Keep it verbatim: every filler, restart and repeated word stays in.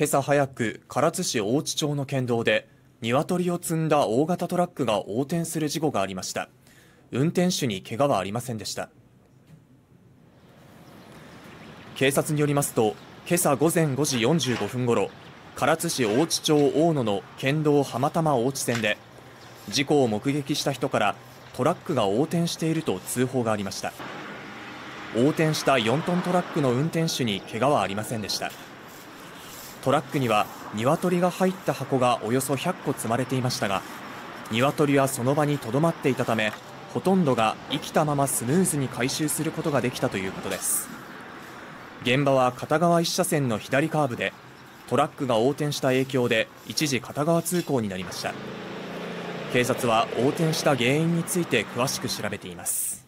今朝早く、唐津市大地町の県道で鶏を積んだ大型トラックが横転する事故がありました。運転手に怪我はありませんでした。警察によりますと、今朝午前ごじよんじゅうごふんごろ、唐津市大地町大野の県道浜玉大地線で、事故を目撃した人からトラックが横転していると通報がありました。横転したよんトントラックの運転手に怪我はありませんでした。トラックには鶏が入った箱がおよそひゃっこ積まれていましたが、鶏はその場にとどまっていたため、ほとんどが生きたままスムーズに回収することができたということです。現場は片側いっしゃせんの左カーブで、トラックが横転した影響で一時片側通行になりました。警察は横転した原因について詳しく調べています。